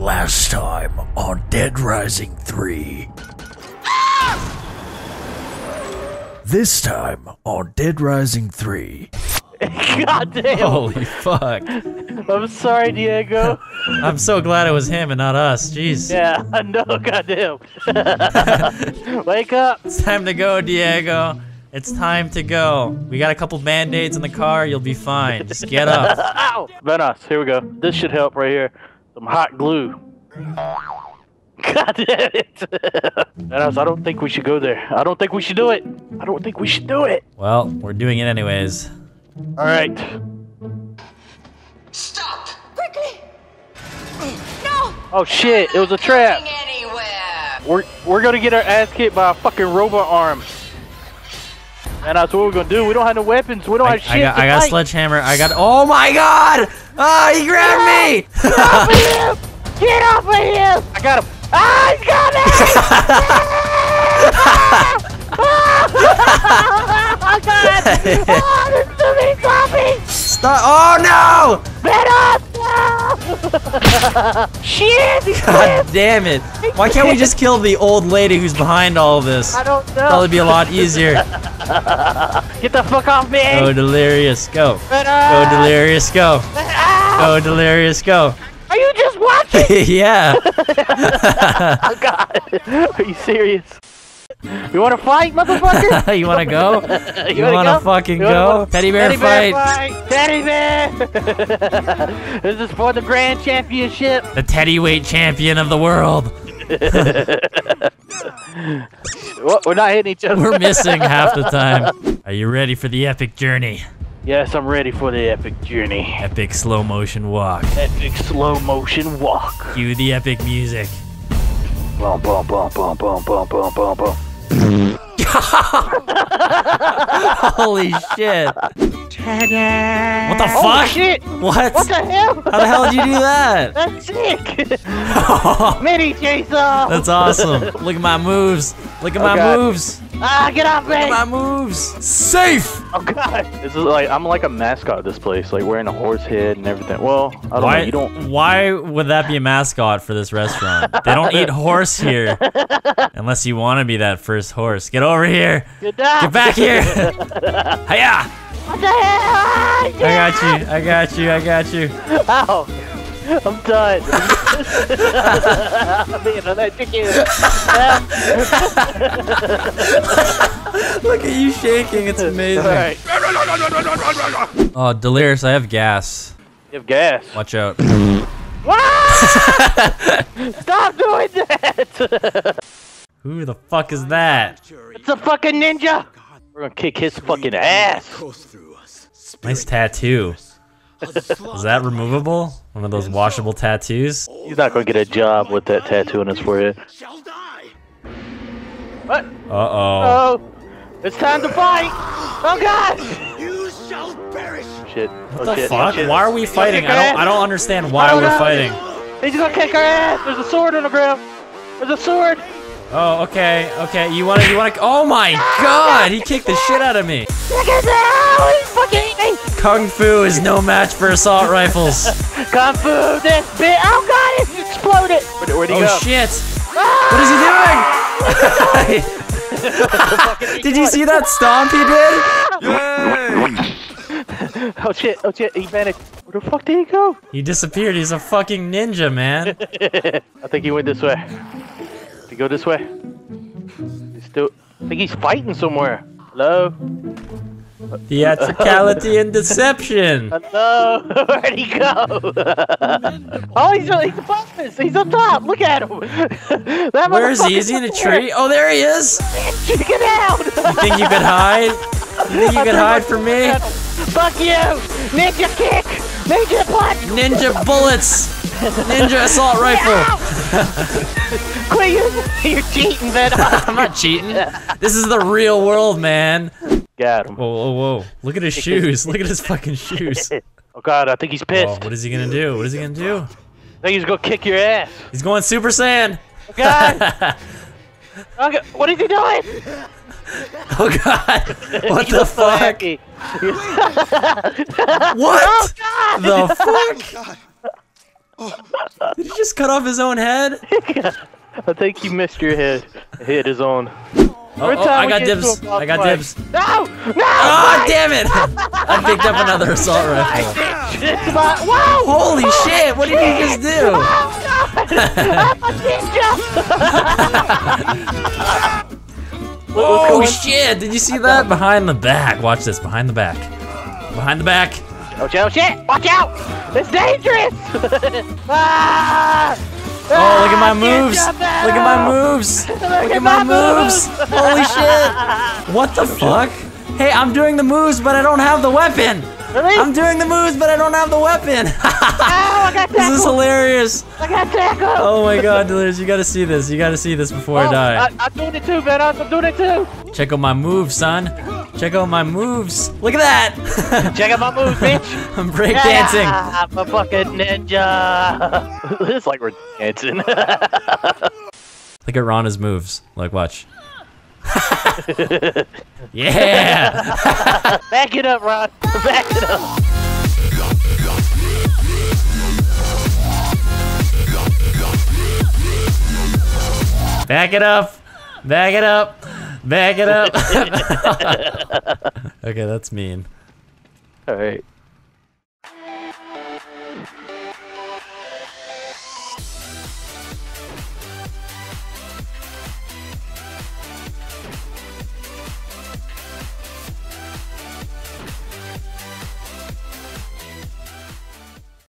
Last time on Dead Rising 3. Ah! This time on Dead Rising 3. God damn! Holy fuck. I'm sorry, Diego. I'm so glad it was him and not us. Jeez. Yeah, I know. Goddamn. Wake up. It's time to go, Diego. It's time to go. We got a couple band-aids in the car. You'll be fine. Just get up. Ow! Venice, here we go. This should help right here. Some hot glue. God damn it. Venice, I don't think we should go there. I don't think we should do it. I don't think we should do it. Well, we're doing it anyways. All right. Stop! Quickly! No! Oh shit, it was a trap. We're gonna get our ass kicked by a fucking robot arm. And that's what we're gonna do. We don't have no weapons. We don't have shit. I got sledgehammer. Oh my god! Ah, he grabbed me! Get off of him! Get off of him! I got him! Ah, he got me! Oh god! Oh, there's too many zombies! Stop! Oh no! Better! No! Shit! God damn it! Why can't we just kill the old lady who's behind all this? I don't know. Probably be a lot easier. Get the fuck off me! Go Delirious, go! Go Delirious, go! Go Delirious, go! Are you just watching? Yeah. Oh god! Are you serious? You wanna fight, motherfucker? You wanna go? You wanna fucking go? Teddy bear fight! Teddy bear! This is for the grand championship! The teddy weight champion of the world! Well, we're not hitting each other. We're missing half the time. Are you ready for the epic journey? Yes, I'm ready for the epic journey. Epic slow motion walk. Epic slow motion walk. Cue the epic music. Bum, bum, bum, bum, bum, bum, bum, bum, bum. Holy shit! What the fuck? Shit. What the hell? How the hell did you do that? That's sick! Mini chase off! That's awesome! Look at my moves! Look at my moves! Ah, get off me! Look at my moves! Safe! Oh god! This is like I'm like a mascot of this place, like wearing a horse head and everything. Well, I don't know. You don't. Why would that be a mascot for this restaurant? They don't eat horse here, unless you want to be that first horse. Get over here! Get back here! Hiya! What the hell? Yeah! I got you! Ow! I'm done. Look at you shaking, it's amazing. Right. Oh, Delirious, I have gas. You have gas? Watch out. Stop doing that! Who the fuck is that? It's a fucking ninja! We're gonna kick his fucking ass! Nice tattoo. Is that removable? One of those washable tattoos? He's not gonna get a job with that tattoo on his forehead. What? Uh-oh. Oh, it's time to fight! Oh god! You shall perish! Shit. What the fuck? Why are we fighting? I don't understand why we're fighting. He's gonna kick our ass! There's a sword on the ground! There's a sword! Oh, okay, okay. You wanna oh my god! He kicked the shit out of me! Look at that! He's fucking eating me! Kung Fu is no match for assault rifles. Kung Fu, this bitch! Oh god, it exploded! Where'd he go? Oh shit! Ah! What is he doing? Did you see that stomp he did? Yay! Oh shit, he vanished. Where the fuck did he go? He disappeared, he's a fucking ninja, man. I think he went this way. Did he go this way? He's still... I think he's fighting somewhere. Hello? Theatricality and deception. Hello, where'd he go? Oh, he's above us. He's up top. Look at him. Where is he? Is he in a tree? Oh, there he is. Get out. You think you could hide? You think you could hide from me? Fuck you! Ninja kick. Ninja punch. Ninja bullets. Ninja assault rifle. Quit using. You're cheating, man. I'm not cheating. This is the real world, man. Got him. Whoa, whoa, whoa. Look at his shoes. Look at his fucking shoes. Oh, God, I think he's pissed. Oh, what is he gonna do? What is he gonna do? I think he's gonna kick your ass. He's going Super Saiyan. Oh, God. Oh, God. What is he doing? Oh, God. What the fuck? What the fuck? Oh. Did he just cut off his own head? I think he missed your head. It hit his own. Oh, I got dibs. I got dibs. No! No! Oh, damn it! I picked up another assault rifle. Wow! Holy shit! What did you just do? Oh shit! Did you see that? Behind the back. Watch this. Behind the back. Behind the back. Oh shit! Watch out! It's dangerous! Oh, look at my moves! Look at my moves! Look at my moves! Holy shit! What the fuck? Hey, I'm doing the moves, but I don't have the weapon! Really? I'm doing the moves, but I don't have the weapon! This is hilarious! I got tackled! Oh my god, Delirious, you gotta see this. You gotta see this before I die. I'm doing it too, man. I'm doing it too! Check out my moves, son. Check out my moves. Look at that! Check out my moves, bitch! I'm breakdancing. Yeah, I'm a fucking ninja. It's like we're dancing. Look at Rana's moves. Like, watch. Yeah! Back it up, Ron. Back it up. Back it up. Back it up. Back it up. Okay, that's mean. All right.